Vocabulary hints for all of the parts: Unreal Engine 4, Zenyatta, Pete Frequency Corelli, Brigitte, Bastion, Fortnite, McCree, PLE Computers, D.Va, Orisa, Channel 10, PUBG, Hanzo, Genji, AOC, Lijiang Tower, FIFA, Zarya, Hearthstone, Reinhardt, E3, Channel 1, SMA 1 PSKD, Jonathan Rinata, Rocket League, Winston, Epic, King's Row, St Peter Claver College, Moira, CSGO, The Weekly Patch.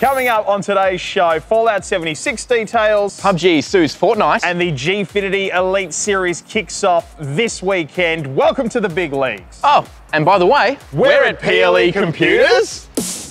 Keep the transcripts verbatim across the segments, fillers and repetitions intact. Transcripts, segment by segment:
Coming up on today's show, Fallout seventy-six details, P U B G sues Fortnite, and the Gfinity Elite Series kicks off this weekend. Welcome to the big leagues. Oh, and by the way, we're, we're at P L E Computers. Computers.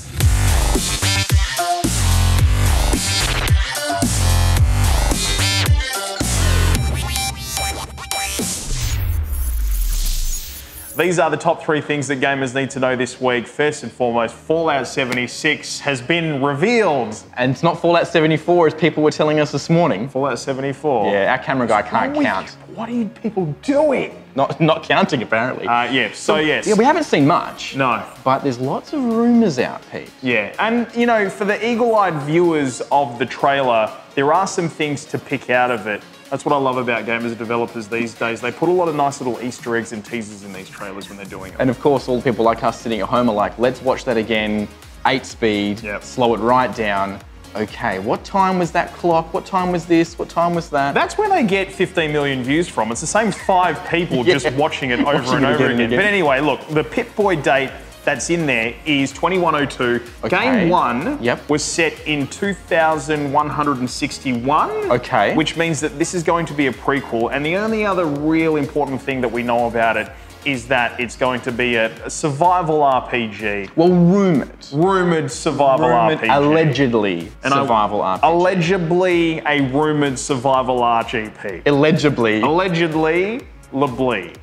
These are the top three things that gamers need to know this week. First and foremost, Fallout seventy-six has been revealed. And it's not Fallout seventy-four as people were telling us this morning. Fallout seventy-four. Yeah, our camera guy can't count. What are you people doing? Not not counting, apparently. Uh, yeah, so, so yes. Yeah, we haven't seen much. No. But there's lots of rumours out, Pete. Yeah, and you know, for the eagle-eyed viewers of the trailer, there are some things to pick out of it. That's what I love about gamers and developers these days. They put a lot of nice little Easter eggs and teasers in these trailers when they're doing it. And of course, all the people like us sitting at home are like, let's watch that again, eight speed, yep. Slow it right down. Okay, what time was that clock? What time was this? What time was that? That's where they get fifteen million views from. It's the same five people yeah. just watching it over watching and over again, again. But anyway, look, the Pip-Boy date that's in there is twenty-one oh two. Okay. Game one yep. was set in two thousand one hundred sixty-one, okay. which means that this is going to be a prequel. And the only other real important thing that we know about it is that it's going to be a, a survival R P G. Well, rumoured. Rumoured survival rumored, R P G. Allegedly and survival I, R P G. Allegedly a rumoured survival R P G. Allegedly. Allegedly, leblee.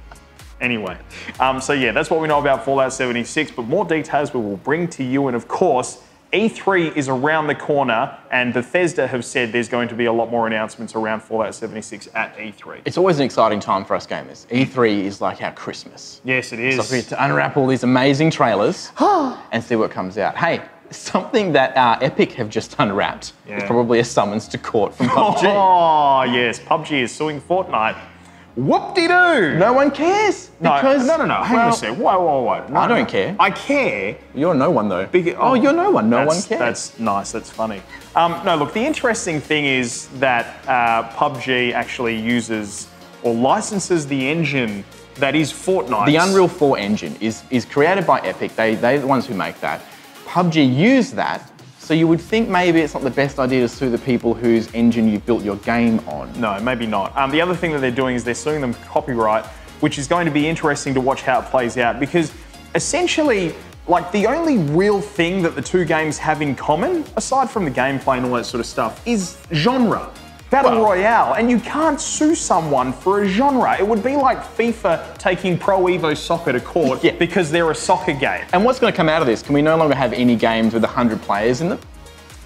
Anyway, um, so yeah, that's what we know about Fallout seventy-six, but more details we will bring to you. And of course, E three is around the corner, and Bethesda have said there's going to be a lot more announcements around Fallout seventy-six at E three. It's always an exciting time for us gamers. E three is like our Christmas. Yes, it is. So we get to unwrap all these amazing trailers and see what comes out. Hey, something that uh, Epic have just unwrapped yeah. is probably a summons to court from P U B G. Oh, yes, P U B G is suing Fortnite. Whoop-de-doo! No one cares. No, because no, no, no. Hang well, on a sec. Whoa, whoa, whoa. No, I don't no. care. I care. You're no one, though. Because, oh, oh, you're no one. No one cares. That's nice. That's funny. Um, no, look, the interesting thing is that uh, P U B G actually uses or licenses the engine that is Fortnite. The Unreal four engine is, is created by Epic. They, they're the ones who make that. P U B G used that. So you would think maybe it's not the best idea to sue the people whose engine you've built your game on. No, maybe not. Um, the other thing that they're doing is they're suing them for copyright, which is going to be interesting to watch how it plays out, because essentially, like, the only real thing that the two games have in common, aside from the gameplay and all that sort of stuff, is genre. Battle well, Royale, and you can't sue someone for a genre. It would be like FIFA taking Pro Evo Soccer to court yeah. because they're a soccer game. And what's going to come out of this? Can we no longer have any games with one hundred players in them?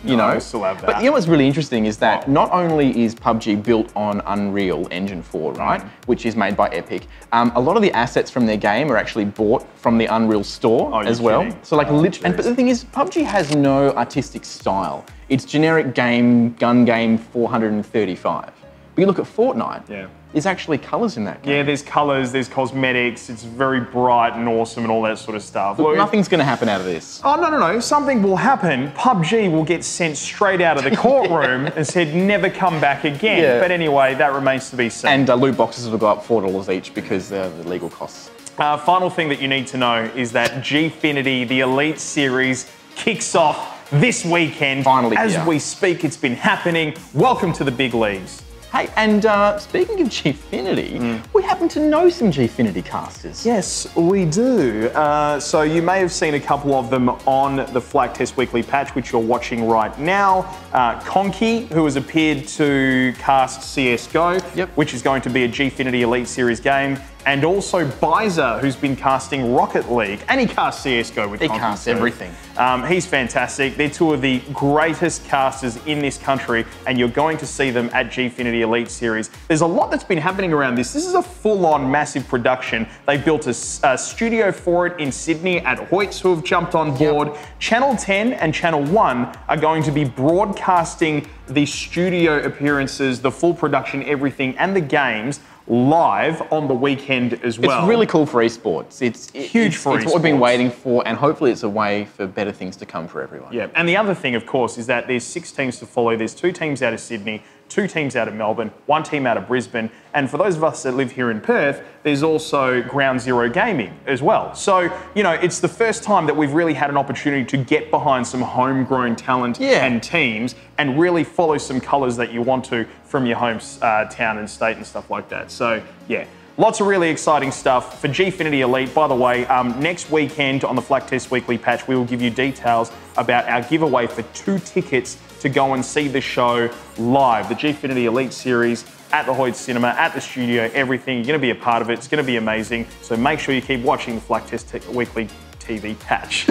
You no, know, we still have that. But you know what's really interesting is that oh. not only is P U B G built on Unreal Engine four, right, mm. which is made by Epic, um, a lot of the assets from their game are actually bought from the Unreal store oh, as well. Kidding. So like, oh, literally, and, but the thing is, P U B G has no artistic style. It's generic game, gun game four hundred thirty-five. But you look at Fortnite, yeah. there's actually colours in that game. Yeah, there's colours, there's cosmetics, it's very bright and awesome and all that sort of stuff. Look, well, nothing's going to happen out of this. Oh, no, no, no, something will happen. P U B G will get sent straight out of the courtroom yeah. and said, never come back again. Yeah. But anyway, that remains to be seen. And uh, loot boxes will go up four dollars each because uh, the legal costs. Uh, final thing that you need to know is that Gfinity, the Elite Series, kicks off this weekend. Finally, as yeah. we speak, it's been happening. Welcome to the big leagues. Hey, and uh, speaking of Gfinity, mm. we happen to know some Gfinity casters. Yes, we do. Uh, so you may have seen a couple of them on the Flaktest Weekly Patch, which you're watching right now. Uh, Conky, who has appeared to cast C S G O, yep. which is going to be a Gfinity Elite Series game. And also Bizer, who's been casting Rocket League, and he casts C S G O with Conky. He casts everything. Um, he's fantastic. They're two of the greatest casters in this country, and you're going to see them at Gfinity Elite Series. There's a lot that's been happening around this. This is a full-on massive production. They built a, a studio for it in Sydney at Hoyts, who have jumped on board. Yep. Channel ten and Channel one are going to be broadcasting the studio appearances, the full production, everything, and the games live on the weekend as well. It's really cool for esports. It's it, huge it's, for esports. It's what we've been waiting for, and hopefully it's a way for better things to come for everyone. Yeah, and the other thing, of course, is that there's six teams to follow. There's two teams out of Sydney, two teams out of Melbourne, one team out of Brisbane, and for those of us that live here in Perth, there's also Ground Zero Gaming as well. So, you know, it's the first time that we've really had an opportunity to get behind some homegrown talent yeah. and teams and really follow some colours that you want to from your home uh, town and state and stuff like that. So, yeah. Lots of really exciting stuff for Gfinity Elite. By the way, um, next weekend on the Flaktest Weekly Patch, we will give you details about our giveaway for two tickets to go and see the show live, the Gfinity Elite Series at the Hoyts Cinema, at the studio, everything. You're going to be a part of it. It's going to be amazing. So make sure you keep watching the Flaktest Weekly T V Patch.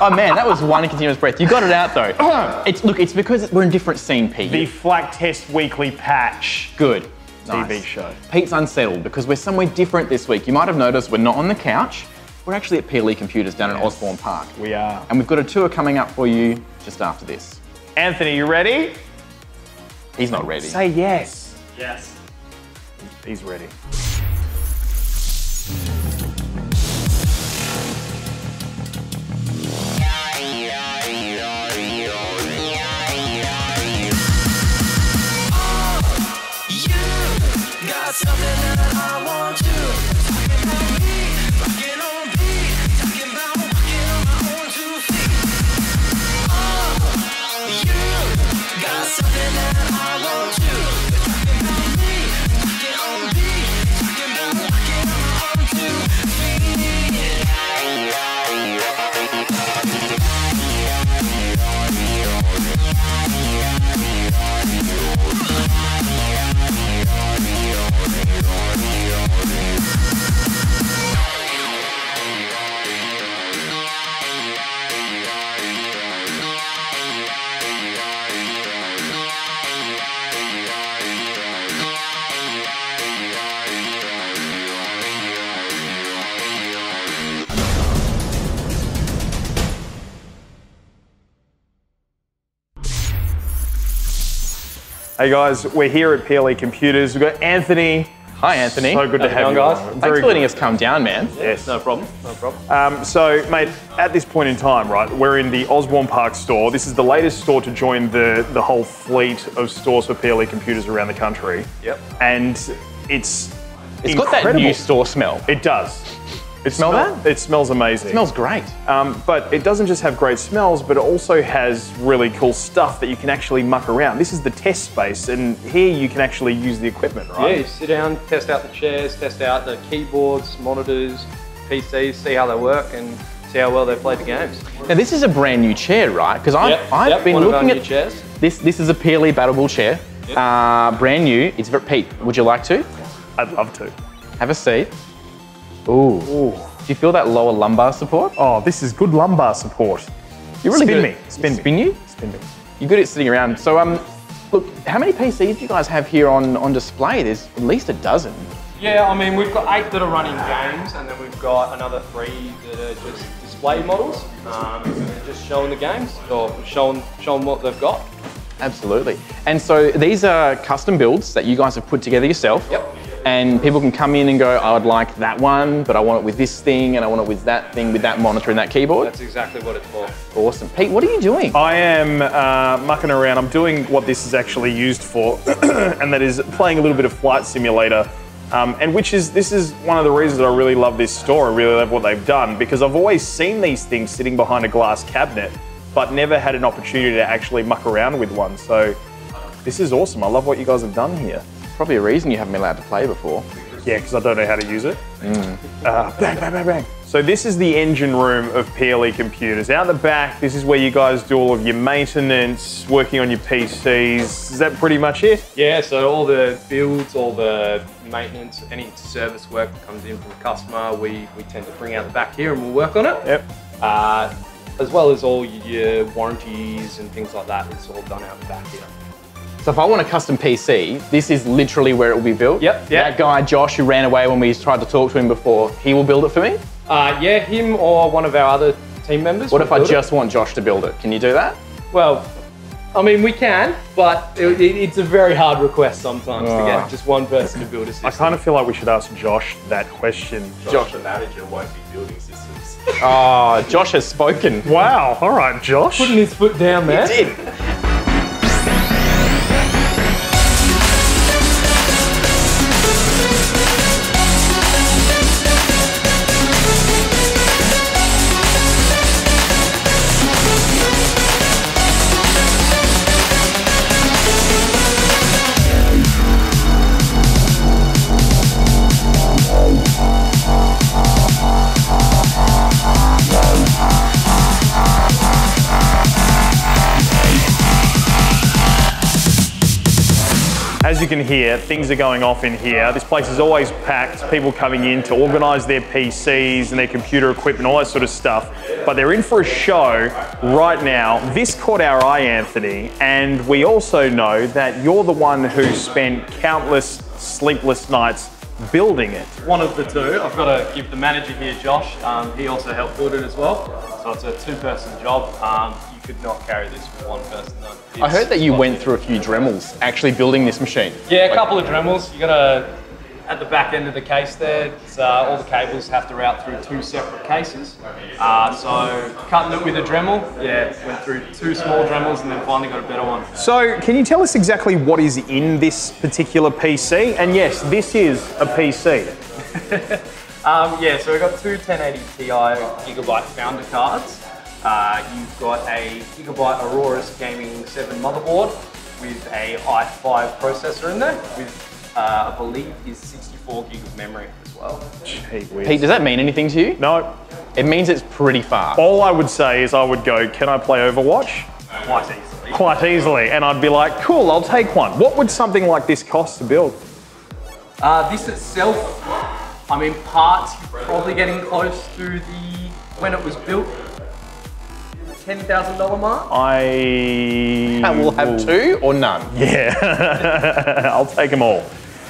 Oh man, that was one continuous breath. You got it out though. It's, look, it's because we're in different scene, Pete. The Flaktest Weekly Patch. Good. T V nice. Show. Pete's unsettled because we're somewhere different this week. You might have noticed we're not on the couch. We're actually at P L E Computers down yes. in Osborne Park. We are. And we've got a tour coming up for you just after this. Anthony, you ready? He's not ready. Say yes. Yes. He's ready. Something that I want to talking about me, talking on beat, talking about walking on my own two feet. Oh, you got something that I want to talking about me, talking on beat, talking about walking on my own two feet. Hey guys, we're here at P L E Computers. We've got Anthony. Hi Anthony. So good How's to have you guys. On. Thanks for letting us come down, man. Yeah, yes. No problem, no problem. Um, so mate, at this point in time, right, we're in the Osborne Park store. This is the latest store to join the, the whole fleet of stores for P L E Computers around the country. Yep. And it's It's incredible. Got that new store smell. It does. It smell that? It smells amazing. It smells great. Um, but it doesn't just have great smells, but it also has really cool stuff that you can actually muck around. This is the test space, and here you can actually use the equipment, right? Yeah, you sit down, test out the chairs, test out the keyboards, monitors, P Cs, see how they work, and see how well they play the games. Now this is a brand new chair, right? Because I've, yep, I've yep, been one looking of our at new chairs. This. This is a P L E Battleable chair, yep. uh, brand new. It's Pete. Would you like to? I'd love to. Have a seat. Ooh. Ooh. Do you feel that lower lumbar support? Oh, this is good lumbar support. You're really spin good. At, me. Spin, spin me. Spin you? Spin me. You're good at sitting around. So, um, look, how many P Cs do you guys have here on, on display? There's at least a dozen. Yeah, I mean, we've got eight that are running games, and then we've got another three that are just display models, um, just showing the games, or showing, showing what they've got. Absolutely. And so these are custom builds that you guys have put together yourself. Yep. And people can come in and go, I would like that one, but I want it with this thing, and I want it with that thing, with that monitor and that keyboard. That's exactly what it's for. Awesome. Pete, what are you doing? I am uh, mucking around. I'm doing what this is actually used for, and that is playing a little bit of Flight Simulator. Um, and which is, this is one of the reasons that I really love this store. I really love what they've done, because I've always seen these things sitting behind a glass cabinet, but never had an opportunity to actually muck around with one. So this is awesome. I love what you guys have done here. Probably a reason you haven't been allowed to play before. Yeah, because I don't know how to use it. Mm. Uh, bang, bang, bang, bang. So this is the engine room of P L E Computers. Out the back, this is where you guys do all of your maintenance, working on your P Cs. Is that pretty much it? Yeah, so all the builds, all the maintenance, any service work that comes in from the customer, we, we tend to bring out the back here and we'll work on it. Yep. Uh, as well as all your warranties and things like that, it's all done out the back here. So if I want a custom P C, this is literally where it will be built. Yep, yep. That guy, Josh, who ran away when we tried to talk to him before, he will build it for me? Uh, yeah, him or one of our other team members. What if I just it? want Josh to build it? Can you do that? Well, I mean, we can, but it, it, it's a very hard request sometimes oh. to get just one person to build a system. I kind of feel like we should ask Josh that question. Josh, Josh the manager, won't be building systems. Oh, Josh has spoken. Wow, all right, Josh. Putting his foot down there. He did. As you can hear, things are going off in here. This place is always packed, people coming in to organise their P Cs and their computer equipment, all that sort of stuff. But they're in for a show right now. This caught our eye, Anthony, and we also know that you're the one who spent countless sleepless nights building it. One of the two. I've got to give the manager here, Josh. Um, he also helped build it as well. So it's a two-person job. Um, you could not carry this for one person. Though. I heard that you went through a few Dremels actually building this machine. Yeah, a couple of Dremels. You got to, at the back end of the case there, uh, all the cables have to route through two separate cases. Uh, so cutting it with a Dremel, yeah, went through two small Dremels and then finally got a better one. So can you tell us exactly what is in this particular P C? And yes, this is a P C. um, yeah, so we've got two ten eighty Ti Gigabyte founder cards. Uh, you've got a Gigabyte Aurora's Gaming seven motherboard with a i five processor in there with Uh, I believe is sixty-four gig of memory as well. Gee whiz. Pete, does that mean anything to you? No. It means it's pretty fast. All I would say is I would go, can I play Overwatch? Quite easily. Quite easily, and I'd be like, cool, I'll take one. What would something like this cost to build? Uh, this itself, I mean, parts, you're probably getting close to the, when it was built, ten thousand dollar mark? I... And we'll have two or none? Yeah, I'll take them all.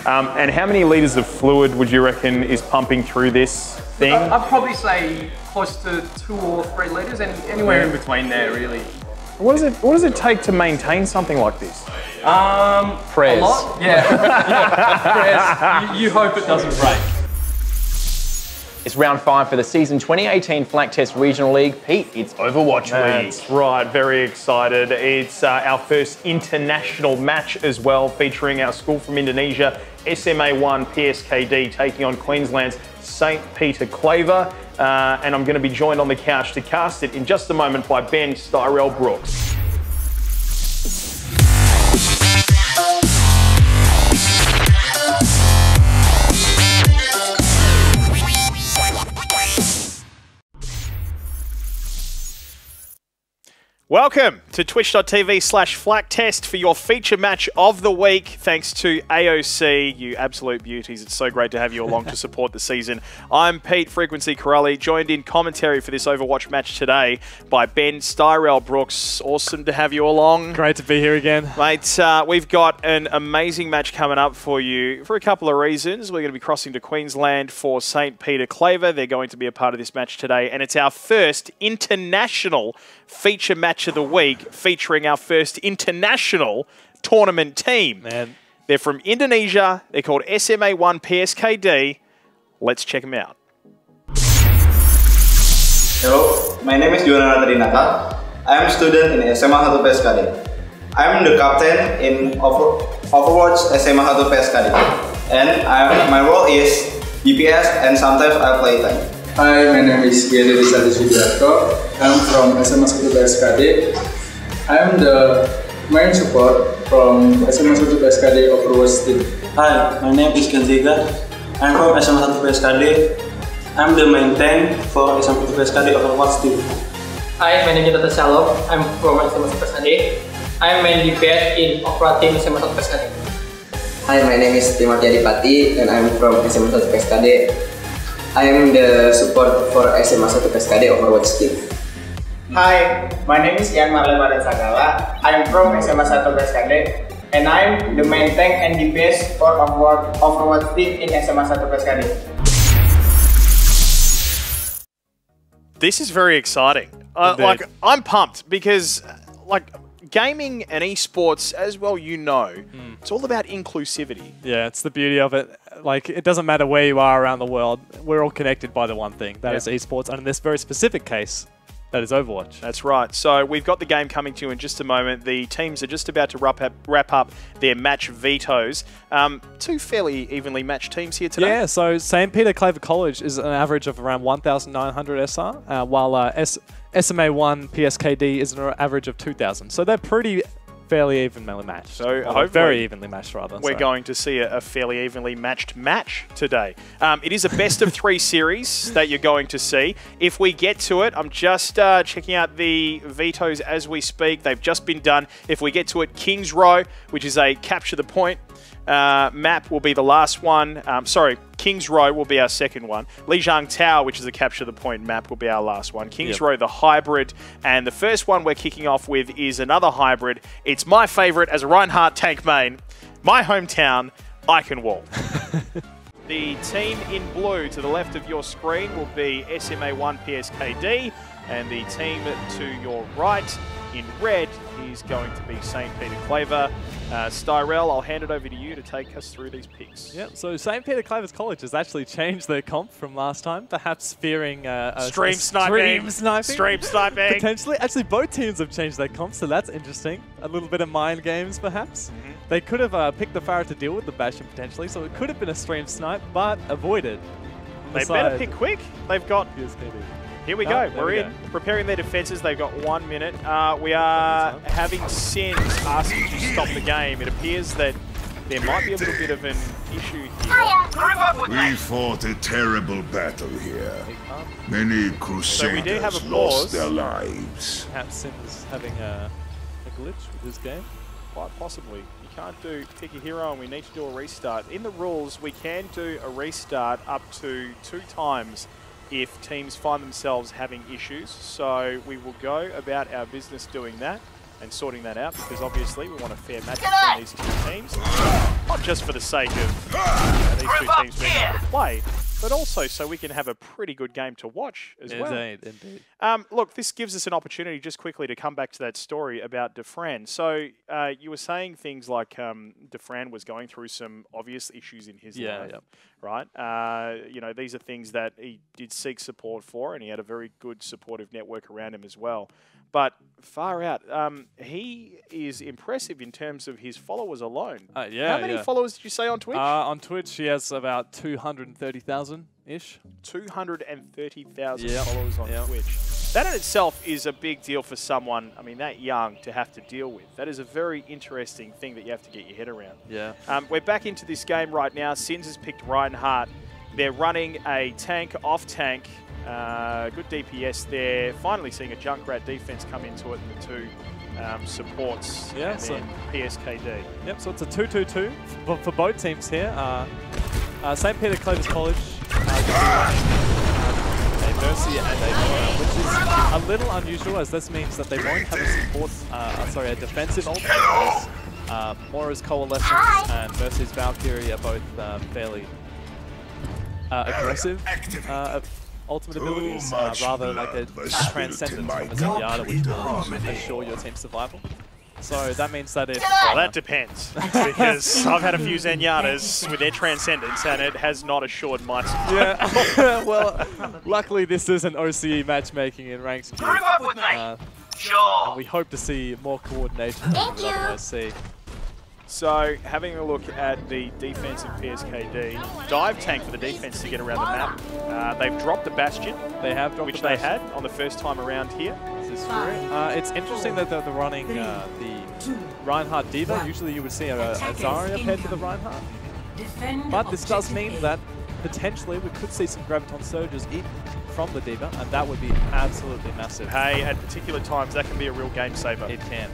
Um, and how many litres of fluid would you reckon is pumping through this thing? I'd probably say close to two or three litres, any, anywhere in between there really. What does it, what does it take to maintain something like this? Um, Prayers. A lot? Yeah. Yeah. Prayers. You, you hope it doesn't break. It's round five for the season twenty eighteen Flaktest Regional League. Pete, it's Overwatch That's Week. That's right, very excited. It's uh, our first international match as well, featuring our school from Indonesia, S M A one P S K D, taking on Queensland's St Peter Claver. Uh, and I'm going to be joined on the couch to cast it in just a moment by Ben Styrell Brooks. Welcome to twitch.tv slash Flaktest for your feature match of the week. Thanks to A O C, you absolute beauties. It's so great to have you along to support the season. I'm Pete Frequency Corelli, joined in commentary for this Overwatch match today by Ben Styrell Brooks. Awesome to have you along. Great to be here again. Mate, uh, we've got an amazing match coming up for you for a couple of reasons. We're going to be crossing to Queensland for St Peter Claver. They're going to be a part of this match today, and it's our first international feature match of the week, featuring our first international tournament team. Man. They're from Indonesia. They're called S M A one P S K D. Let's check them out. Hello, my name is Jonathan Rinata. I am a student in S M A one P S K D. I am the captain in Over Overwatch S M A one P S K D. And I'm, my role is D P S and sometimes I play tank. Hi, my name is Gary Rizal Sudiarto. I'm from S M A one P S K D. I'm the main support from S M A one P S K D Overwatch team. Hi, my name is Genziga. I'm from S M A one P S K D. I'm the main tank for S M A one P S K D Overwatch team. Hi, my name is Tata Shalom. I'm from S M A one P S K D. I'm main D P S in Overwatch team S M A one P S K D. Hi, my name is Timothy Adipati and I'm from S M A one P S K D. I am the support for S M A one P S K D Overwatch team. Hi, my name is Ian Marlemadan Sagala. I am from S M A one P S K D and I am the main tank and D P S for Overwatch, Overwatch team in S M A one P S K D. This is very exciting. Uh, like, I'm pumped because, like, gaming and esports, as well you know, mm. it's all about inclusivity. Yeah, it's the beauty of it. Like, it doesn't matter where you are around the world, we're all connected by the one thing. That yep. is esports, and in this very specific case, that is Overwatch. That's right. So we've got the game coming to you in just a moment. The teams are just about to wrap up, wrap up their match vetoes. Um, two fairly evenly matched teams here today. Yeah, so St Peter Claver College is an average of around one thousand nine hundred S R, uh, while uh, S S M A one P S K D is an average of two thousand. So they're pretty fairly evenly matched. So well, very evenly matched, rather. We're so. going to see a, a fairly evenly matched match today. Um, it is a best of three series that you're going to see. If we get to it, I'm just uh, checking out the vetoes as we speak. They've just been done. If we get to it, King's Row, which is a capture the point uh, map, will be the last one. Um, sorry. King's Row will be our second one. Lijiang Tower, which is a capture the point map, will be our last one. King's yep. Row, the hybrid. And the first one we're kicking off with is another hybrid. It's my favorite as a Reinhardt tank main, my hometown, Eichenwald. The team in blue to the left of your screen will be S M A one P S K D, and the team to your right in red is going to be St Peter Claver. Uh, Styrell, I'll hand it over to you to take us through these picks. Yep, so St Peter Claver College has actually changed their comp from last time, perhaps fearing uh, a, stream, a sniping. stream sniping. Stream sniping. Potentially. Actually, both teams have changed their comp, so that's interesting. A little bit of mind games, perhaps. Mm-hmm. They could have uh, picked the Pharah to deal with the Bastion, potentially, so it could have been a stream snipe, but avoided. They Beside better pick quick. They've got... P S K D. Here we no, go, we're we in, go. preparing their defenses, they've got one minute. Uh, we are having Sims asking to stop the game. It appears that there might be a little bit of an issue here. We fought a terrible battle here. Many crusaders so lost their lives. Perhaps Sims having a, a glitch with this game? Quite possibly. You can't do pick a hero and we need to do a restart. In the rules, we can do a restart up to two times if teams find themselves having issues. So we will go about our business doing that and sorting that out, because obviously we want a fair match between these two teams. Not just for the sake of you know, these two teams being able to play, but also so we can have a pretty good game to watch as well. Indeed, indeed. Um, look, this gives us an opportunity just quickly to come back to that story about Dufresne. So uh, you were saying things like um, Dufresne was going through some obvious issues in his yeah, life, yeah. right? Uh, you know, these are things that he did seek support for, and he had a very good supportive network around him as well. But far out, um, he is impressive in terms of his followers alone. Uh, yeah, How many yeah. followers did you say on Twitch? Uh, on Twitch, he has about two hundred thirty thousand-ish. two hundred thirty thousand yep. followers on yep. Twitch. That in itself is a big deal for someone, I mean, that young to have to deal with. That is a very interesting thing that you have to get your head around. Yeah. Um, we're back into this game right now. Sins has picked Reinhardt. They're running a tank off tank. Uh, good D P S there. Finally seeing a Junkrat defense come into it, and the two um, supports yeah, and so then P S K D. Yep, so it's a two two two for, for both teams here. Uh, uh, St Peter Claver College, uh, a Mercy and a Moira, which is a little unusual, as this means that they won't have a support, uh, sorry, a defensive ult. Uh, Moira's Coalescence and Mercy's Valkyrie are both uh, fairly uh, aggressive. Uh, ultimate abilities, uh, rather like a transcendence from a Zenyatta, which will assure your team's survival. So that means that if... Well, that depends, because I've had a few Zenyattas with their transcendence, and it has not assured my survival. Yeah, well, luckily this isn't O C E matchmaking in Ranks Q. Uh, sure. And we hope to see more coordination than we otherwise see. So, having a look at the defensive P S K D, dive tank for the defense to get around the map. Uh, they've dropped the Bastion, they have dropped which the Bastion. they had on the first time around here. Is this true? Uh, it's interesting that they're running uh, the Reinhardt D.Va. Usually you would see a, a Zarya paired to the Reinhardt. But this does mean that potentially we could see some Graviton Surges in from the D.Va, and that would be absolutely massive. Hey, at particular times that can be a real game saver. It can.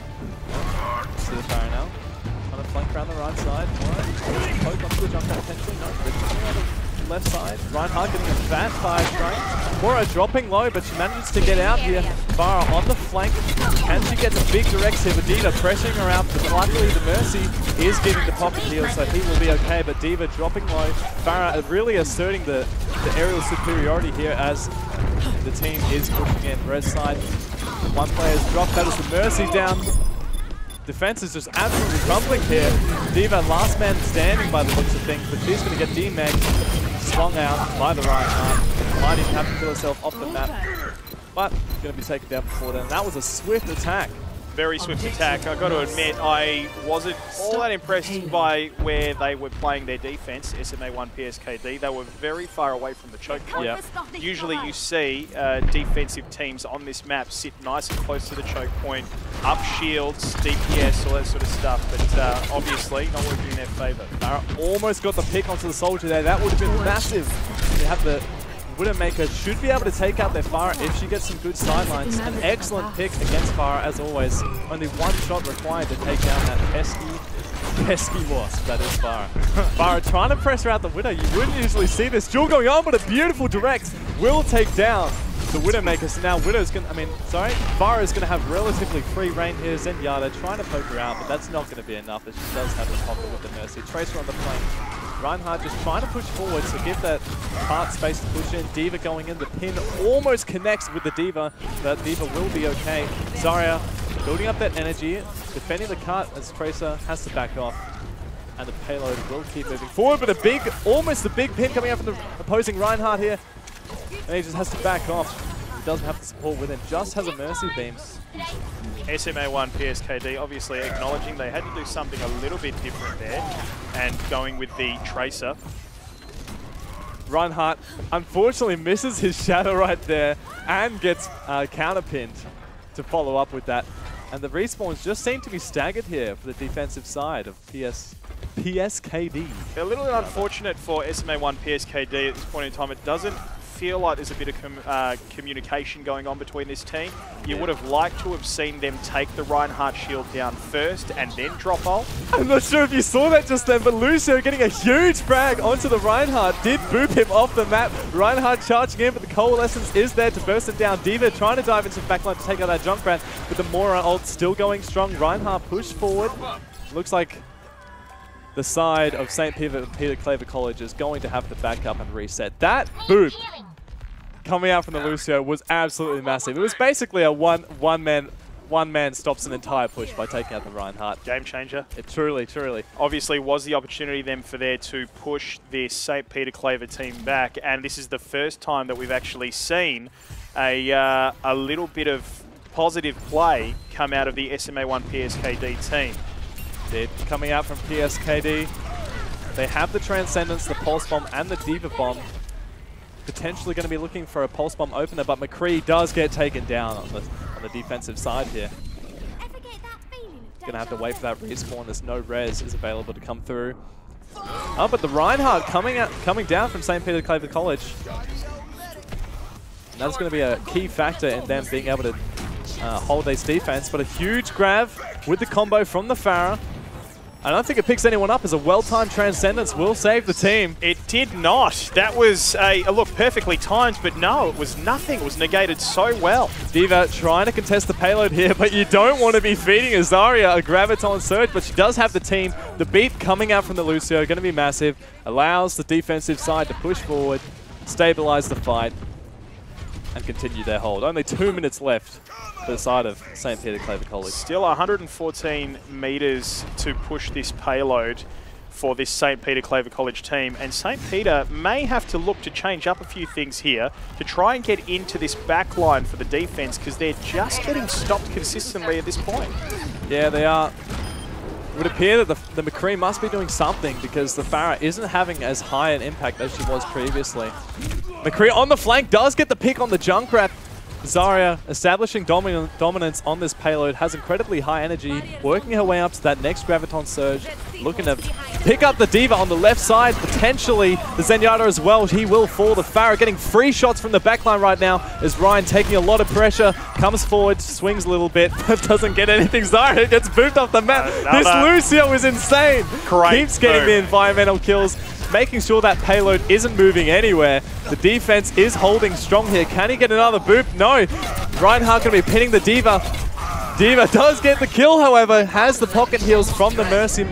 See the Pharah now. Flank around the right side. Right. Poke onto the jump out potentially. No, but coming out of the left side. Reinhardt getting a fat fire strike. Moira dropping low, but she manages to get out here. Pharah on the flank. And she gets a big directive. D.Va pressuring her out. But luckily, the Mercy is giving the pop and heal, so he will be okay. But D.Va dropping low. Pharah really asserting the, the aerial superiority here as the team is pushing in. Res side. One player's dropped. That is the Mercy down. Defense is just absolutely crumbling here. D.Va last man standing by the looks of things, but she's going to get D M A G slung out by the right arm. Might even have to kill herself off the map, but going to be taken down before then. That was a swift attack. very swift attack. I've got to admit, I wasn't all that impressed by where they were playing their defense, S M A one P S K D. They were very far away from the choke point. Yeah. Usually you see uh, defensive teams on this map sit nice and close to the choke point, up shields, D P S, all that sort of stuff, but uh, obviously not working in their favor. Pharah almost got the pick onto the Soldier there. That would have been massive. You have the Widowmaker should be able to take out their Pharah if she gets some good sidelines. An excellent pick against Pharah as always. Only one shot required to take down that pesky, pesky wasp that is Pharah. Pharah trying to pressure out the Widow. You wouldn't usually see this duel going on, but a beautiful direct will take down the Widowmaker. So now Widow's gonna, I mean, sorry, Pharah is gonna have relatively free reign here. Zenyatta trying to poke her out, but that's not gonna be enough as she does have a pocket with the Mercy. Tracer on the flank. Reinhardt just trying to push forward, so give that part space to push in. D.Va going in, the pin almost connects with the D.Va, but D.Va will be okay. Zarya building up that energy, defending the cart as Tracer has to back off. And the payload will keep moving forward, but a big, almost a big pin coming out from the opposing Reinhardt here. And he just has to back off. He doesn't have the support with him, just has a Mercy beam. S M A one P S K D obviously acknowledging they had to do something a little bit different there and going with the Tracer. Reinhardt unfortunately misses his shadow right there and gets uh, counterpinned to follow up with that. And the respawns just seem to be staggered here for the defensive side of P S P S K D. A little bit unfortunate for S M A one P S K D at this point in time. It doesn't feel like there's a bit of com uh, communication going on between this team. You yeah. would have liked to have seen them take the Reinhardt shield down first and then drop ult. I'm not sure if you saw that just then, but Lucio getting a huge frag onto the Reinhardt. Did boop him off the map. Reinhardt charging in, but the Coalescence is there to burst it down. D.Va trying to dive into the backline to take out that Junkrat, but the Moira ult still going strong. Reinhardt push forward. Looks like the side of St Peter Claver College is going to have to back up and reset. That boop coming out from the Lucio was absolutely massive. It was basically a one one man one man stops an entire push by taking out the Reinhardt. Game changer. It truly, truly. Obviously was the opportunity then for there to push this St Peter Claver team back, and this is the first time that we've actually seen a uh, a little bit of positive play come out of the S M A one P S K D team. They're coming out from P S K D. They have the Transcendence, the Pulse Bomb, and the D.Va Bomb. Potentially going to be looking for a Pulse Bomb opener, but McCree does get taken down on the, on the defensive side here. Going to have to wait for that respawn as no res is available to come through. Oh, but the Reinhardt coming out, coming down from St Peter Claver College. And that's going to be a key factor in them being able to uh, hold this defense, but a huge grab with the combo from the Pharah. I don't think it picks anyone up as a well-timed Transcendence will save the team. It did not. That was a, a look perfectly timed, but no, it was nothing. It was negated so well. D.Va trying to contest the payload here, but you don't want to be feeding Zarya a Graviton Surge, but she does have the team. The beat coming out from the Lucio, going to be massive. Allows the defensive side to push forward, stabilize the fight, and continue their hold. Only two minutes left for the side of St Peter Claver College. Still one hundred fourteen meters to push this payload for this St Peter Claver College team, and St Peter may have to look to change up a few things here to try and get into this back line for the defense, because they're just getting stopped consistently at this point. Yeah, they are. It would appear that the, the McCree must be doing something, because the Pharah isn't having as high an impact as she was previously. McCree on the flank does get the pick on the Junkrat. Zarya establishing domin dominance on this payload, has incredibly high energy, working her way up to that next Graviton Surge, looking to pick up the D.Va on the left side, potentially the Zenyatta as well. He will fall. The Pharah getting free shots from the backline right now as Ryan taking a lot of pressure, comes forward, swings a little bit, but doesn't get anything. Zarya gets booped off the map. Another. This Lucio is insane. Great Keeps getting move. the environmental kills, making sure that payload isn't moving anywhere. The defense is holding strong here. Can he get another boop? No. Reinhardt going to be pinning the D.Va. D.Va does get the kill, however. Has the pocket heals from the Mercy.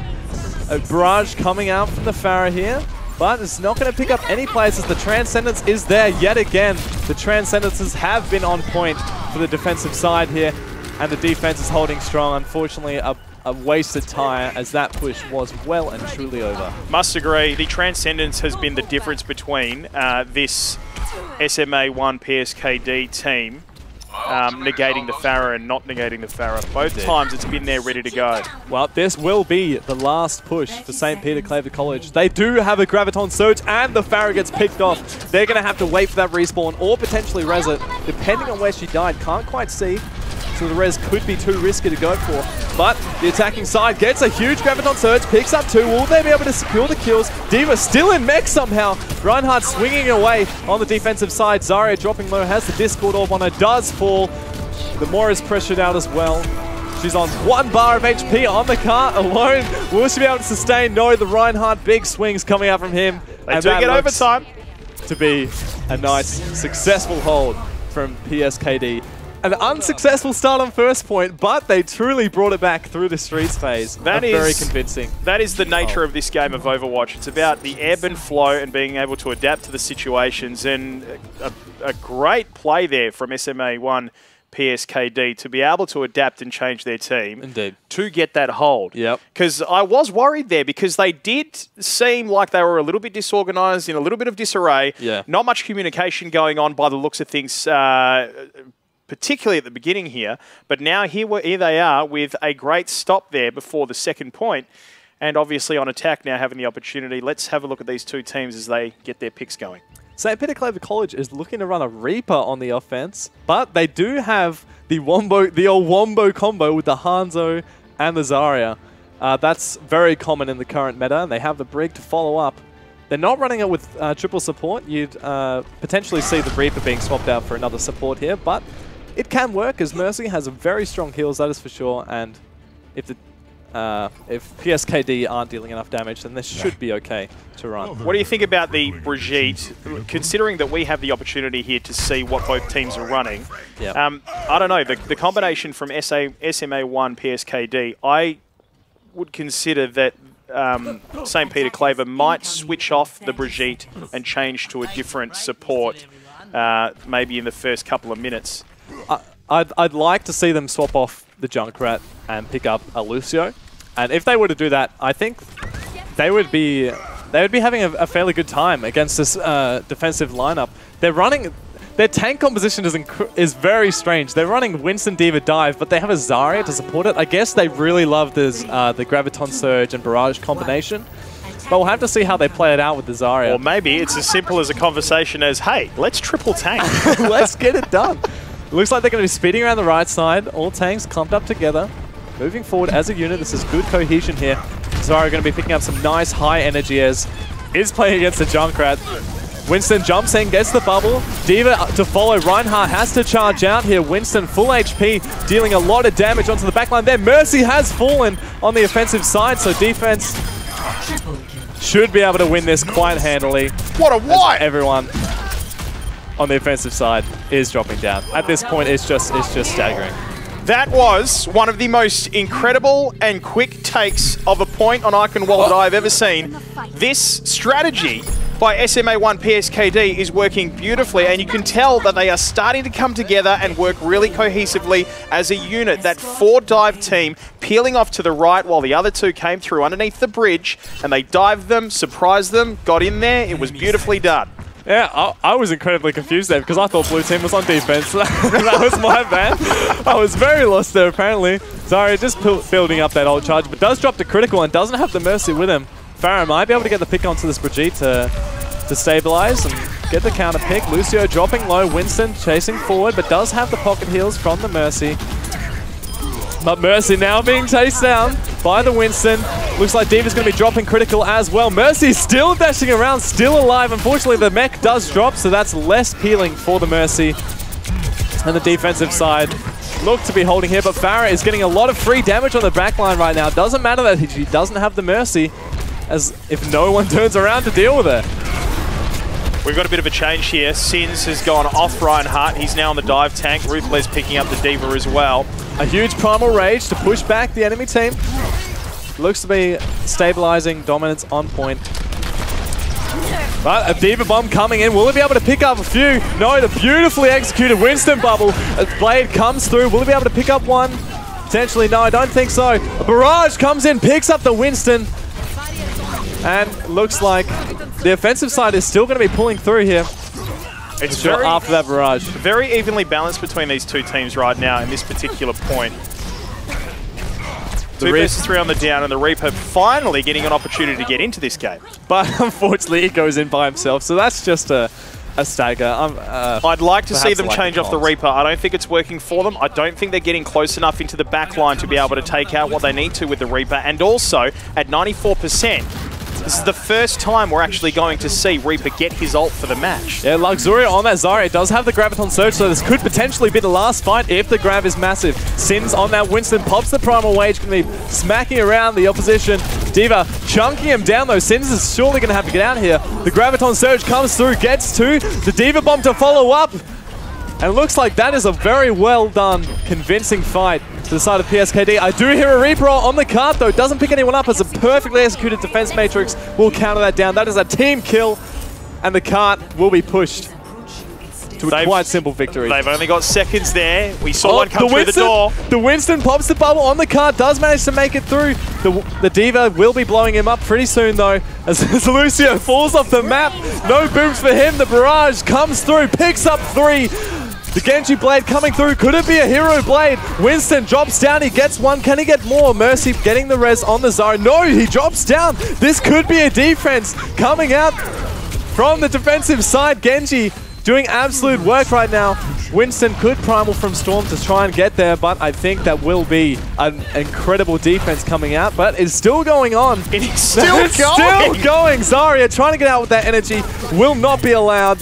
A barrage coming out from the Pharah here. But it's not going to pick up any players as the Transcendence is there yet again. The Transcendences have been on point for the defensive side here. And the defense is holding strong. Unfortunately, a A wasted tire as that push was well and truly over. Must agree, the Transcendence has been the difference between uh, this S M A one P S K D team um, negating the Pharah and not negating the Pharah. Both times it's been there ready to go. Well, this will be the last push for St Peter Claver College. They do have a Graviton Surge and the Pharah gets picked off. They're going to have to wait for that respawn or potentially res it, depending on where she died. Can't quite see. So the res could be too risky to go for. But the attacking side gets a huge Graviton Surge, picks up two. Will they be able to secure the kills? D.Va still in mech somehow. Reinhardt swinging away on the defensive side. Zarya dropping low, has the Discord Orb on her, does fall. The Moira's pressured out as well. She's on one bar of H P on the car alone. Will she be able to sustain? No, the Reinhardt big swings coming out from him. They and do that get overtime. To be a nice, successful hold from P S K D. An unsuccessful start on first point, but they truly brought it back through the streets phase. That is very convincing. That is the nature of this game of Overwatch. It's about the ebb and flow and being able to adapt to the situations. And a, a great play there from S M A one P S K D to be able to adapt and change their team. Indeed. To get that hold. Yep. Because I was worried there because they did seem like they were a little bit disorganized, in a little bit of disarray. Yeah. Not much communication going on by the looks of things. Uh, particularly at the beginning here, but now here, here they are with a great stop there before the second point, and obviously on attack now having the opportunity. Let's have a look at these two teams as they get their picks going. St Peter Claver College is looking to run a Reaper on the offense, but they do have the wombo, the old wombo combo with the Hanzo and the Zarya. Uh, that's very common in the current meta, and they have the Brig to follow up. They're not running it with uh, triple support. You'd uh, potentially see the Reaper being swapped out for another support here, but it can work, as Mercy has a very strong heals, that is for sure, and if the uh, if P S K D aren't dealing enough damage, then this should be okay to run. What do you think about the Brigitte, considering that we have the opportunity here to see what both teams are running? Yep. Um, I don't know, the, the combination from S M A one P S K D, I would consider that Um, St Peter Claver might switch off the Brigitte and change to a different support, uh, maybe in the first couple of minutes. I, I'd, I'd like to see them swap off the Junkrat and pick up a Lucio. And if they were to do that, I think they would be they would be having a, a fairly good time against this uh, defensive lineup. They're running. Their tank composition is, is very strange. They're running Winston, D.Va, Dive, but they have a Zarya to support it. I guess they really love this, uh, the Graviton Surge and Barrage combination. But we'll have to see how they play it out with the Zarya. Or maybe it's as simple as a conversation as, hey, let's triple tank. Let's get it done. Looks like they're going to be speeding around the right side. All tanks clumped up together. Moving forward as a unit. This is good cohesion here. Zarya going to be picking up some nice high energy as is playing against the Junkrat. Winston jumps in, gets the bubble. D.Va to follow. Reinhardt has to charge out here. Winston full H P, dealing a lot of damage onto the backline there. Mercy has fallen on the offensive side, so defense should be able to win this quite handily. What a wipe! Everyone on the offensive side is dropping down. At this point, it's just it's just staggering. That was one of the most incredible and quick takes of a point on Eichenwald that I've ever seen. This strategy by S M A one P S K D is working beautifully, and you can tell that they are starting to come together and work really cohesively as a unit. That four dive team peeling off to the right while the other two came through underneath the bridge, and they dived them, surprised them, got in there. It was beautifully done. Yeah, I, I was incredibly confused there because I thought blue team was on defense. That was my bad. I was very lost there apparently. Zarya just building up that old charge, but does drop the critical and doesn't have the Mercy with him. Pharah might be able to get the pick onto this Brigitte to, to stabilize and get the counter pick. Lucio dropping low, Winston chasing forward, but does have the pocket heals from the Mercy. But Mercy now being chased down by the Winston. Looks like D.Va's going to be dropping critical as well. Mercy still dashing around, still alive. Unfortunately, the mech does drop, so that's less peeling for the Mercy. And the defensive side look to be holding here, but Pharah is getting a lot of free damage on the backline right now. Doesn't matter that he doesn't have the Mercy, as if no one turns around to deal with it. We've got a bit of a change here. Sins has gone off Reinhardt. He's now on the dive tank. Ruthless picking up the D.Va as well. A huge Primal Rage to push back the enemy team. Looks to be stabilizing dominance on point. But a D.Va bomb coming in. Will it be able to pick up a few? No, the beautifully executed Winston bubble. A blade comes through. Will it be able to pick up one? Potentially, no, I don't think so. A barrage comes in, picks up the Winston. And looks like the offensive side is still going to be pulling through here. It's very, after that barrage. Very evenly balanced between these two teams right now in this particular point. The Two Reaper. versus three on the down, and the Reaper finally getting an opportunity to get into this game. But unfortunately, it goes in by himself, so that's just a, a stagger. I'm, uh, I'd like to see them change off the Reaper. I don't think it's working for them. I don't think they're getting close enough into the back line to be able to take out what they need to with the Reaper. And also, at ninety-four percent, this is the first time we're actually going to see Reaper get his ult for the match. Yeah, Luxuria on that Zarya does have the Graviton Surge, so this could potentially be the last fight if the grab is massive. Sims on that Winston, pops the Primal Wage, can be smacking around the opposition. D.Va chunking him down though. Sims is surely going to have to get out here. The Graviton Surge comes through, gets two. The D.Va bomb to follow up. And it looks like that is a very well done, convincing fight to the side of P S K D. I do hear a Reaper on the card though. Doesn't pick anyone up as a perfectly executed defense matrix will counter that down. That is a team kill, and the cart will be pushed to a they've, quite simple victory. They've only got seconds there. We saw oh, one come the Winston, through the door. The Winston pops the bubble on the card, does manage to make it through. The, the D.Va will be blowing him up pretty soon though, as, as Lucio falls off the map. No booms for him. The barrage comes through, picks up three. The Genji Blade coming through, could it be a Hero Blade? Winston drops down, he gets one, can he get more? Mercy getting the res on the Zarya. No, he drops down! This could be a defense coming out from the defensive side. Genji doing absolute work right now. Winston could Primal from Storm to try and get there, but I think that will be an incredible defense coming out, but it's still going on. It's still it's going! still going! Zarya trying to get out with that energy, will not be allowed.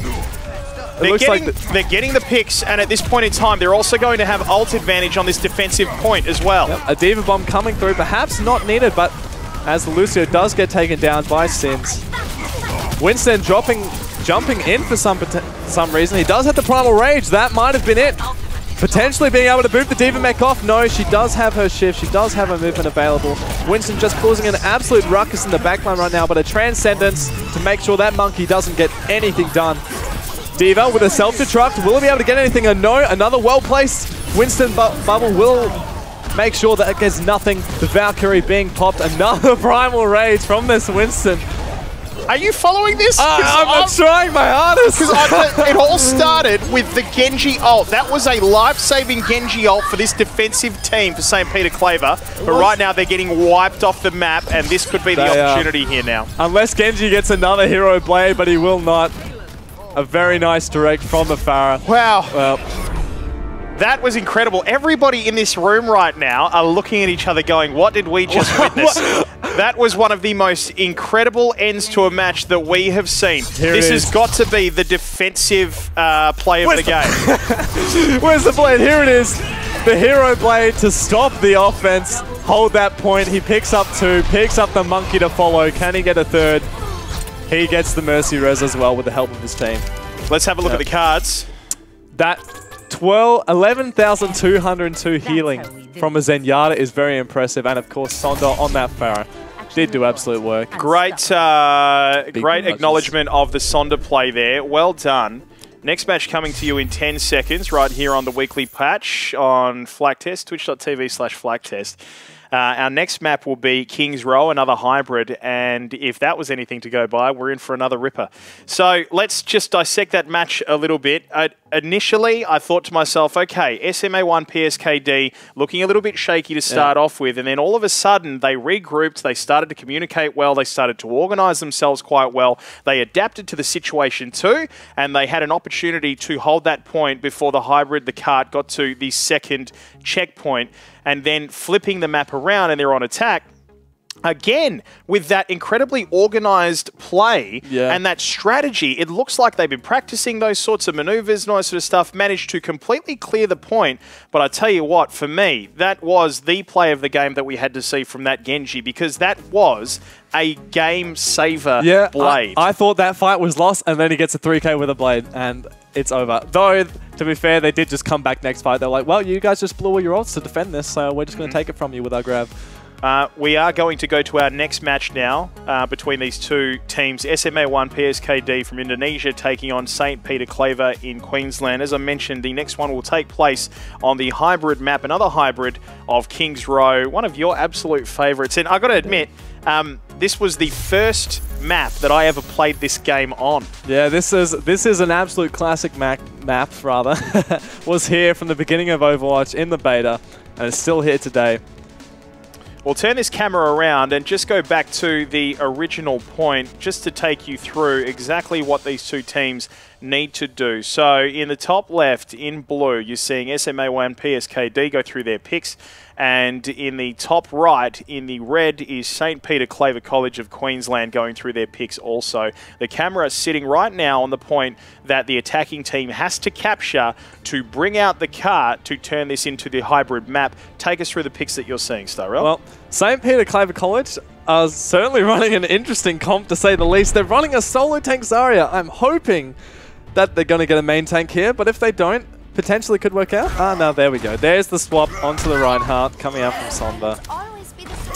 They're getting, like the they're getting the picks, and at this point in time, they're also going to have ult advantage on this defensive point as well. Yep, a D.Va bomb coming through, perhaps not needed, but as Lucio does get taken down by Sims. Winston dropping, jumping in for some some reason. He does have the Primal Rage. That might have been it. Potentially being able to boot the D.Va mech off. No, she does have her shift. She does have her movement available. Winston just causing an absolute ruckus in the backline right now, but a Transcendence to make sure that monkey doesn't get anything done. D.Va with a self-destruct, will he be able to get anything? A no, another well-placed Winston bu bubble will make sure that it gets nothing. The Valkyrie being popped, another Primal Rage from this Winston. Are you following this? Uh, I'm, I'm, I'm trying my hardest. I, it all started with the Genji ult. That was a life-saving Genji ult for this defensive team for St Peter Claver. But right now they're getting wiped off the map, and this could be the they, opportunity uh, here now. Unless Genji gets another Hero Blade, but he will not. A very nice direct from the Pharah. Wow. Well, that was incredible. Everybody in this room right now are looking at each other going, what did we just witness? That was one of the most incredible ends to a match that we have seen. Here this has got to be the defensive uh, play Where's of the, the game. Where's the blade? Here it is. The Hero Blade to stop the offense. Hold that point. He picks up two, picks up the monkey to follow. Can he get a third? He gets the Mercy res as well with the help of his team. Let's have a look yep. at the cards. That eleven thousand two hundred two healing from a Zenyatta is very impressive. And of course, Sondor on that Pharah did do absolute work. Great, uh, great acknowledgement of the Sondor play there. Well done. Next match coming to you in ten seconds right here on the Weekly Patch on Flaktest, twitch.tv slash Flaktest. Uh, our next map will be King's Row, another hybrid, and if that was anything to go by, we're in for another ripper. So let's just dissect that match a little bit. Uh, initially, I thought to myself, okay, S M A one P S K D looking a little bit shaky to start yeah. off with, and then all of a sudden, they regrouped, they started to communicate well, they started to organise themselves quite well, they adapted to the situation too, and they had an opportunity to hold that point before the hybrid, the cart, got to the second checkpoint. And then flipping the map around and they're on attack, again, with that incredibly organised play yeah. and that strategy, it looks like they've been practising those sorts of manoeuvres and all that sort of stuff, managed to completely clear the point. But I tell you what, for me, that was the play of the game that we had to see from that Genji, because that was a game-saver yeah, blade. I, I thought that fight was lost, and then he gets a three K with a blade, and it's over. Though, to be fair, they did just come back next fight. They're like, well, you guys just blew all your ults to defend this, so we're just going to mm-hmm. take it from you with our grab. Uh, we are going to go to our next match now uh, between these two teams. S M A one P S K D from Indonesia taking on St Peter Claver in Queensland. As I mentioned, the next one will take place on the hybrid map, another hybrid of King's Row, one of your absolute favourites. And I've got to admit, um, this was the first map that I ever played this game on. Yeah, this is this is an absolute classic map, map rather. Was here from the beginning of Overwatch in the beta, and it's still here today. We'll turn this camera around and just go back to the original point, just to take you through exactly what these two teams need to do. So in the top left, in blue, you're seeing S M A one P S K D go through their picks. And in the top right, in the red, is St Peter Claver College of Queensland going through their picks also. The camera is sitting right now on the point that the attacking team has to capture to bring out the cart to turn this into the hybrid map. Take us through the picks that you're seeing, Starrell. Well, St Peter Claver College are certainly running an interesting comp, to say the least. They're running a solo tank Zarya. I'm hoping that they're going to get a main tank here, but if they don't, potentially could work out. Ah, no, there we go. There's the swap onto the Reinhardt coming out from Sonder.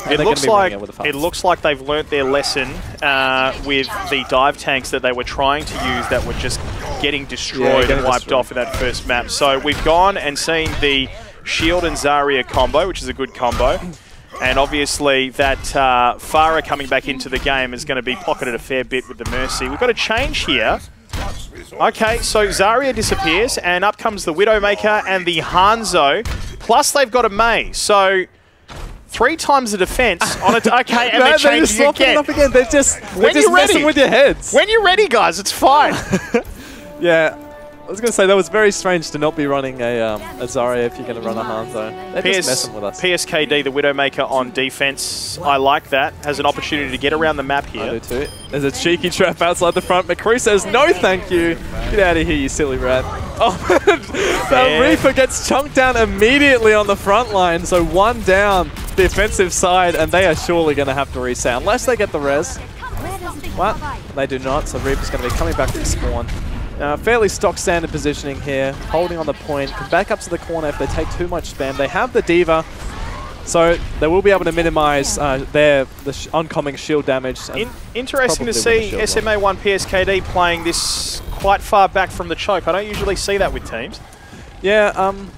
It looks like it looks like they've learnt their lesson uh, with the dive tanks that they were trying to use that were just getting destroyed yeah, getting and wiped destroyed. off in that first map. So we've gone and seen the Shield and Zarya combo, which is a good combo. And obviously that uh, Pharah coming back into the game is going to be pocketed a fair bit with the Mercy. We've got a change here. Okay, so Zarya disappears, and up comes the Widowmaker and the Hanzo. Plus, they've got a Mei, so three times the defense on it. Okay, and no, they change it again. Up again. They're just, they're when just you're messing ready. with your heads. When you're ready, guys, it's fine. Yeah, I was going to say, that was very strange to not be running a, um, a Zarya if you're going to run a Hanzo. They're just messing with us. P S K D, the Widowmaker on defense. I like that. Has an opportunity to get around the map here. I do too. There's a cheeky trap outside the front. McCree says, no thank you. Get out of here, you silly rat. Oh, that Reaper gets chunked down immediately on the front line. So one down the offensive side, and they are surely going to have to resound. Unless they get the res. What? They do not, so Reaper's going to be coming back to spawn. Uh, fairly stock standard positioning here, holding on the point, can back up to the corner if they take too much spam. They have the D.Va, so they will be able to minimise uh, their the sh oncoming shield damage. In interesting to see S M A one P S K D playing this quite far back from the choke. I don't usually see that with teams. Yeah, um,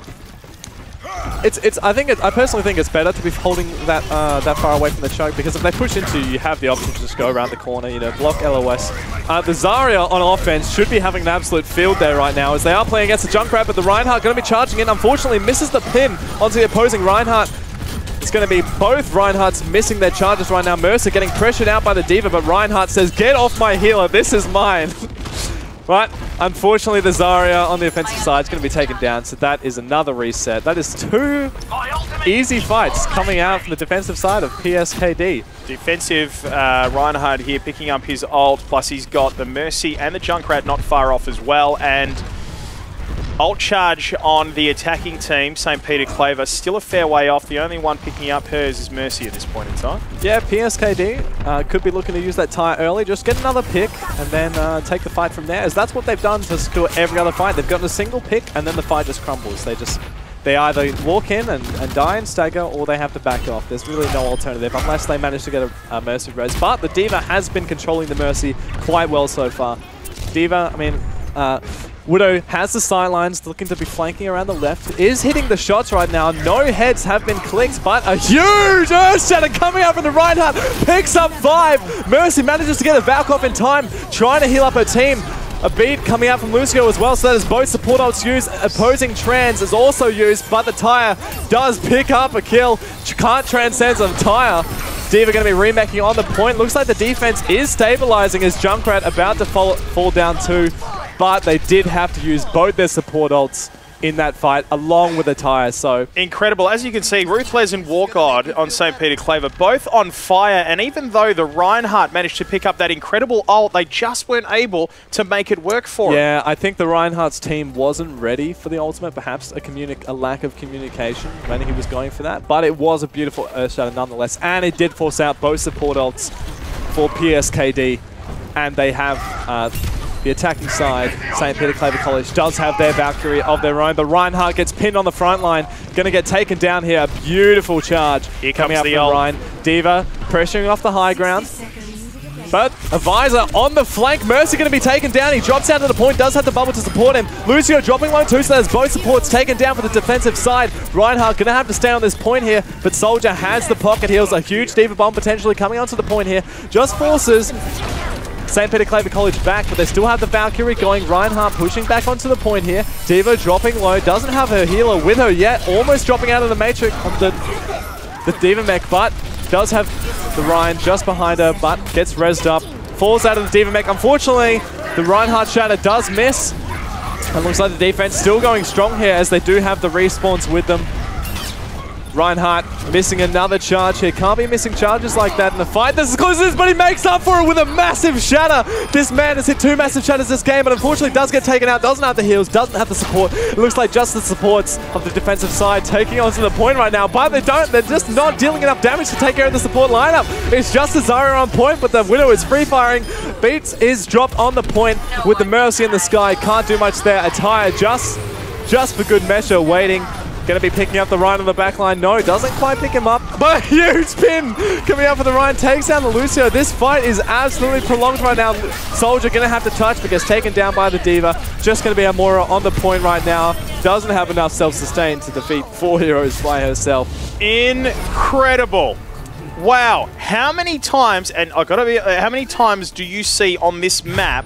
it's it's. I think it, I personally think it's better to be holding that uh, that far away from the choke, because if they push into you, you have the option to just go around the corner, you know, block L O S. Uh, the Zarya on offense should be having an absolute field there right now, as they are playing against the Junkrat, but the Reinhardt going to be charging in. Unfortunately, misses the pin onto the opposing Reinhardt. It's going to be both Reinhardts missing their charges right now. Mercer getting pressured out by the D.Va, but Reinhardt says, get off my healer, this is mine. Right, unfortunately, the Zarya on the offensive side is going to be taken down, so that is another reset. That is two easy fights coming out from the defensive side of P S K D. Defensive uh, Reinhardt here picking up his ult, plus he's got the Mercy and the Junkrat not far off as well, and ult charge on the attacking team. St Peter Claver still a fair way off. The only one picking up hers is Mercy at this point in time. Yeah, P S K D uh, could be looking to use that tire early, just get another pick and then uh, take the fight from there, as that's what they've done to secure every other fight. They've gotten a single pick and then the fight just crumbles. They just... They either walk in and, and die and stagger, or they have to back off. There's really no alternative unless they manage to get a, a Mercy res. But the D.Va has been controlling the Mercy quite well so far. D.Va, I mean, uh, Widow has the sidelines, looking to be flanking around the left. Is hitting the shots right now. No heads have been clicked, but a huge Earthshatter coming up from the Reinhardt. Picks up five. Mercy manages to get a back off in time, trying to heal up her team. A beat coming out from Lucio as well, so that is both support ults used. Opposing trans is also used, but the Tyre does pick up a kill. Can't transcend the Tyre. D.Va going to be remacking on the point. Looks like the defense is stabilizing as Junkrat about to fall, fall down too, but they did have to use both their support ults in that fight, along with the Tyre, so... Incredible. As you can see, Ruthless and Wargod on St Peter Claver, both on fire, and even though the Reinhardt managed to pick up that incredible ult, they just weren't able to make it work for it. Yeah, I think the Reinhardt's team wasn't ready for the ultimate, perhaps a, communi a lack of communication when he was going for that, but it was a beautiful Earthshatter nonetheless, and it did force out both support ults for P S K D, and they have... Uh, The attacking side, St Peter Claver College, does have their Valkyrie of their own, but Reinhardt gets pinned on the front line. Going to get taken down here. Beautiful charge. Here comes the old Ryan. D.Va pressuring off the high ground. But a visor on the flank. Mercy going to be taken down. He drops down to the point, does have the bubble to support him. Lucio dropping one too, so there's both supports taken down for the defensive side. Reinhardt going to have to stay on this point here, but Soldier has the pocket heals. A huge D.Va bomb potentially coming onto the point here. Just forces St Peter Claver College back, but they still have the Valkyrie going. Reinhardt pushing back onto the point here. D.Va dropping low, doesn't have her healer with her yet. Almost dropping out of the Matrix, of the, the D.Va mech, but does have the Ryan just behind her, but gets rezzed up. Falls out of the D.Va mech. Unfortunately, the Reinhardt shatter does miss. And looks like the defense still going strong here as they do have the respawns with them. Reinhardt missing another charge here. Can't be missing charges like that in the fight. This is close to this, but he makes up for it with a massive shatter. This man has hit two massive shatters this game, but unfortunately does get taken out. Doesn't have the heals, doesn't have the support. It looks like just the supports of the defensive side taking onto the point right now, but they don't. They're just not dealing enough damage to take care of the support lineup. It's just the Zarya on point, but the Widow is free firing. Beats is dropped on the point with the Mercy in the sky. Can't do much there. Attire just, just for good measure waiting. Going to be picking up the Ryan on the backline. No, doesn't quite pick him up. But huge pin coming up for the Ryan. Takes down the Lucio. This fight is absolutely prolonged right now. Soldier going to have to touch, but gets taken down by the D.Va. Just going to be a Moira on the point right now. Doesn't have enough self-sustain to defeat four heroes by herself. Incredible. Wow. How many times, and I got to be, uh, how many times do you see on this map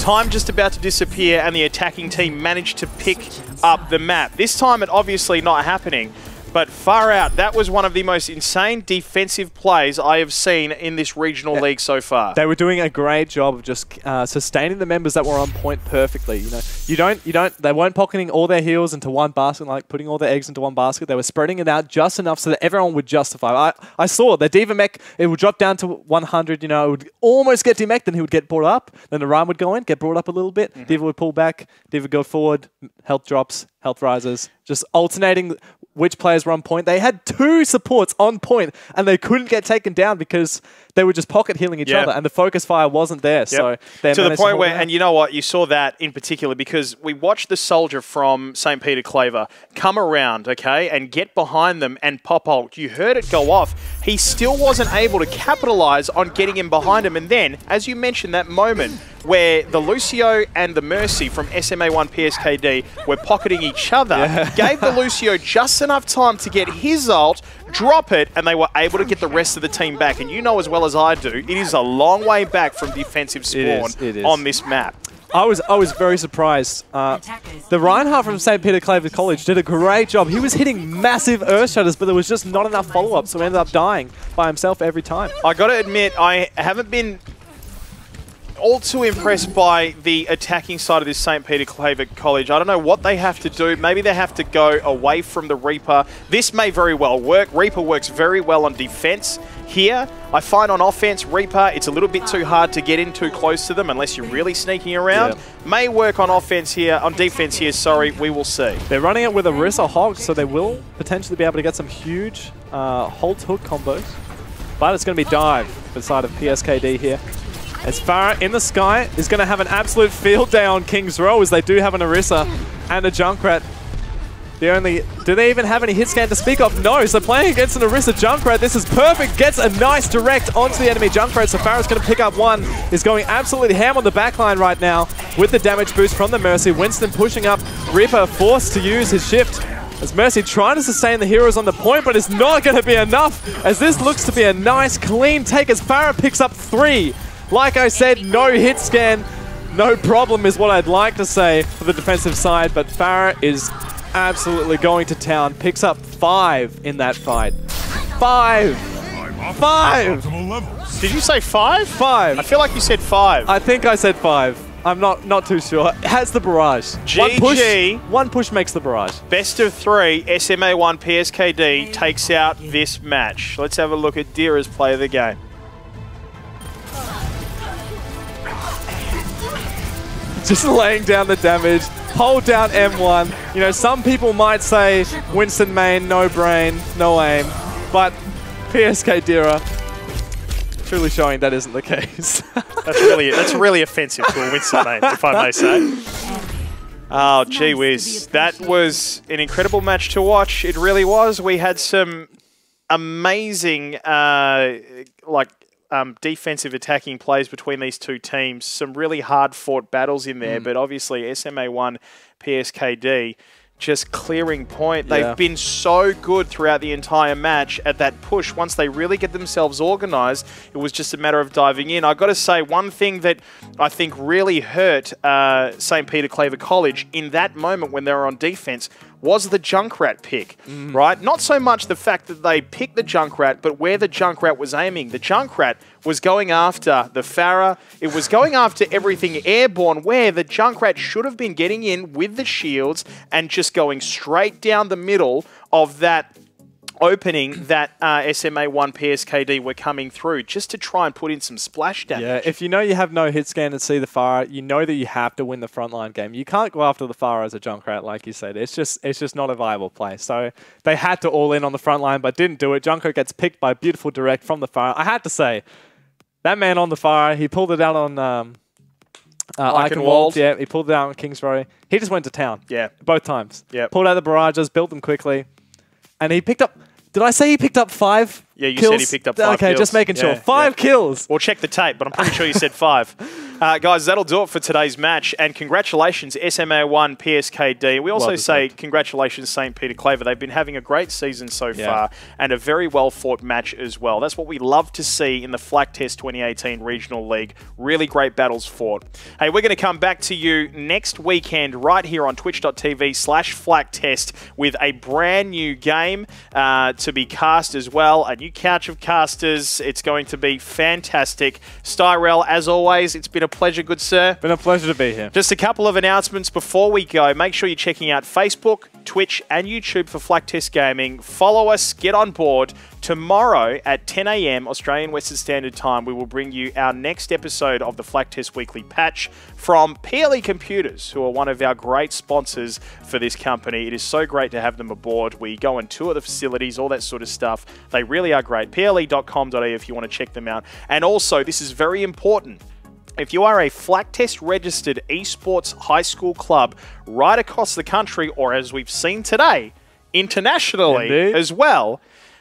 time just about to disappear and the attacking team managed to pick up the map? This time it obviously not happening, but far out, that was one of the most insane defensive plays I have seen in this regional yeah. league so far. They were doing a great job of just uh, sustaining the members that were on point perfectly. You know, you don't, you don't, they weren't pocketing all their heals into one basket, like putting all their eggs into one basket. They were spreading it out just enough so that everyone would justify. I, I saw the D.Va mech, it would drop down to one hundred, you know, it would almost get demech, then he would get brought up, then the Rhyme would go in, get brought up a little bit, mm-hmm. D.Va would pull back, D.Va would go forward, health drops, health rises, just alternating which players were on point. They had two supports on point and they couldn't get taken down because they were just pocket healing each yep. other and the focus fire wasn't there. Yep. So they to the point to where, and you know what, you saw that in particular because we watched the Soldier from St Peter Claver come around, okay, and get behind them and pop ult. You heard it go off. He still wasn't able to capitalize on getting him behind him. And then, as you mentioned, that moment where the Lucio and the Mercy from S M A one P S K D were pocketing each other, yeah. gave the Lucio just enough time to get his ult, drop it, and they were able to get the rest of the team back. And you know as well as I do, it is a long way back from defensive spawn it is, it is. on this map. I was I was very surprised. Uh, the Reinhardt from St Peter Claver College did a great job. He was hitting massive earth shatters, but there was just not enough follow-up, so he ended up dying by himself every time. I got to admit, I haven't been all too impressed by the attacking side of this St Peter Claver College. I don't know what they have to do. Maybe they have to go away from the Reaper. This may very well work. Reaper works very well on defense here. I find on offense, Reaper, it's a little bit too hard to get in too close to them unless you're really sneaking around. Yeah. May work on offense here, on defense here, sorry, we will see. They're running it with Orisa Hog, so they will potentially be able to get some huge uh, hold hook combos. But it's going to be dive for the side of P S K D here. As Pharah in the sky is going to have an absolute field day on King's Row as they do have an Orisa and a Junkrat. The only... Do they even have any hit scan to speak of? No, so playing against an Orisa Junkrat, this is perfect. Gets a nice direct onto the enemy Junkrat. So Pharah's going to pick up one. Is going absolutely ham on the backline right now with the damage boost from the Mercy. Winston pushing up. Reaper forced to use his shift. As Mercy trying to sustain the heroes on the point, but it's not going to be enough. As this looks to be a nice clean take as Pharah picks up three. Like I said, no hit scan, no problem is what I'd like to say for the defensive side, but Pharah is absolutely going to town. Picks up five in that fight. Five! Five! Did you say five? Five. I feel like you said five. I think I said five. I'm not not too sure. Has the barrage. G G. One push, one push makes the barrage. Best of three, S M A one P S K D takes out this match. Let's have a look at D.Va's play of the game. Just laying down the damage, hold down M one. You know, some people might say Winston main, no brain, no aim, but P S K D.Va truly showing that isn't the case. that's really that's really offensive to a Winston main, if I may say. Oh, gee whiz. That was an incredible match to watch. It really was. We had some amazing, uh, like, um, defensive attacking plays between these two teams. Some really hard-fought battles in there, mm. but obviously S M A one P S K D just clearing point. Yeah. They've been so good throughout the entire match at that push. Once they really get themselves organised, it was just a matter of diving in. I've got to say, one thing that I think really hurt uh, St Peter Claver College in that moment when they were on defence was the Junkrat pick, mm. right? Not so much the fact that they picked the Junkrat, but where the Junkrat was aiming. The Junkrat was going after the Pharah. It was going after everything airborne, where the Junkrat should have been getting in with the shields and just going straight down the middle of that opening that uh, S M A one P S K D were coming through, just to try and put in some splash damage. Yeah, if you know you have no hit scan and see the Pharah, you know that you have to win the frontline game. You can't go after the Pharah as a Junkrat, like you said. It's just it's just not a viable play. So they had to all in on the frontline, but didn't do it. Junkrat gets picked by beautiful direct from the Pharah. I had to say, that man on the Pharah, he pulled it out on um, uh, Eichenwald. Yeah, he pulled it out on King's Row. He just went to town. Yeah, both times. Yeah, pulled out the barrages, built them quickly, and he picked up. Did I say he picked up five? Yeah, you kills? said he picked up five okay, kills. Okay, just making yeah, sure. Five yeah. kills! Well, check the tape, but I'm pretty sure you said five. Uh, guys, that'll do it for today's match. And congratulations, S M A one P S K D. We also Love say congratulations, St Peter Claver. They've been having a great season so yeah. far, and a very well-fought match as well. That's what we love to see in the Flaktest twenty eighteen Regional League. Really great battles fought. Hey, we're going to come back to you next weekend right here on twitch.tv slash Flaktest with a brand new game uh, to be cast as well. A new Couch of Casters. It's going to be fantastic. Styrell, as always, it's been a pleasure, good sir. Been a pleasure to be here. Just a couple of announcements before we go. Make sure you're checking out Facebook, Twitch, and YouTube for Flaktest Gaming. Follow us, get on board. Tomorrow at ten A M Australian Western Standard Time, we will bring you our next episode of the Flaktest Weekly Patch from P L E Computers, who are one of our great sponsors for this company. It is so great to have them aboard. We go and tour the facilities, all that sort of stuff. They really are great. P L E dot com dot A U if you want to check them out. And also, this is very important. If you are a Flaktest registered esports high school club right across the country, or as we've seen today, internationally Indeed. as well,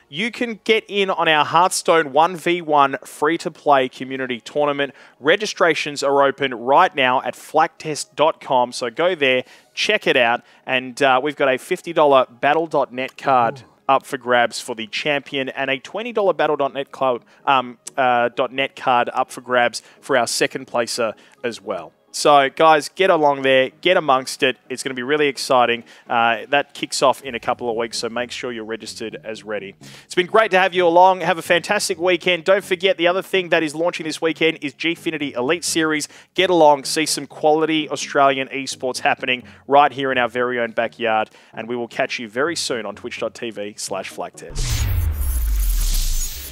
you can get in on our Hearthstone one v one free-to-play community tournament. Registrations are open right now at flaktest dot com, so go there, check it out, and uh, we've got a fifty dollar battle dot net card Ooh. up for grabs for the champion, and a twenty dollar battle dot net cloud, um, uh, .net card up for grabs for our second placer as well. So, guys, get along there. Get amongst it. It's going to be really exciting. Uh, that kicks off in a couple of weeks, so make sure you're registered as ready. It's been great to have you along. Have a fantastic weekend. Don't forget, the other thing that is launching this weekend is Gfinity Elite Series. Get along. See some quality Australian esports happening right here in our very own backyard. And we will catch you very soon on twitch.tv slash Flaktest.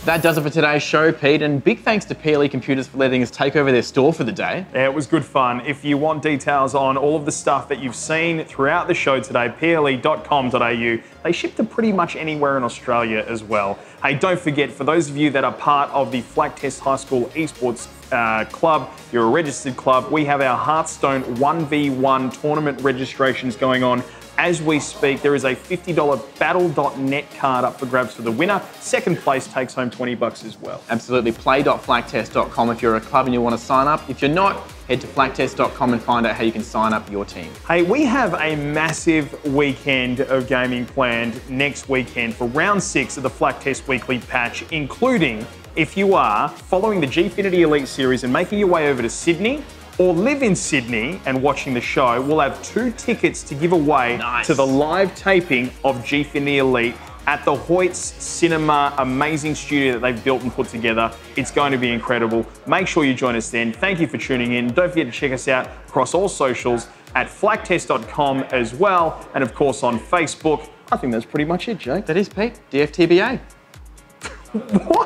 That does it for today's show, Pete, and big thanks to P L E Computers for letting us take over their store for the day. Yeah, it was good fun. If you want details on all of the stuff that you've seen throughout the show today, P L E dot com dot A U. They ship to pretty much anywhere in Australia as well. Hey, don't forget, for those of you that are part of the Flaktest High School Esports uh, Club, you're a registered club, we have our Hearthstone one v one tournament registrations going on. As we speak, there is a fifty dollar battle dot net card up for grabs for the winner. Second place takes home twenty bucks as well. Absolutely. play dot flaktest dot com if you're a club and you want to sign up. If you're not, head to flaktest dot com and find out how you can sign up your team. Hey, we have a massive weekend of gaming planned next weekend for round six of the Flaktest Weekly Patch, including if you are following the Gfinity Elite Series and making your way over to Sydney, or live in Sydney and watching the show, we'll have two tickets to give away nice. to the live taping of Gfinity Elite at the Hoyts Cinema, amazing studio that they've built and put together. It's going to be incredible. Make sure you join us then. Thank you for tuning in. Don't forget to check us out across all socials at flaktest dot com as well, and of course on Facebook. I think that's pretty much it, Jake. That is, Pete. D F T B A. What?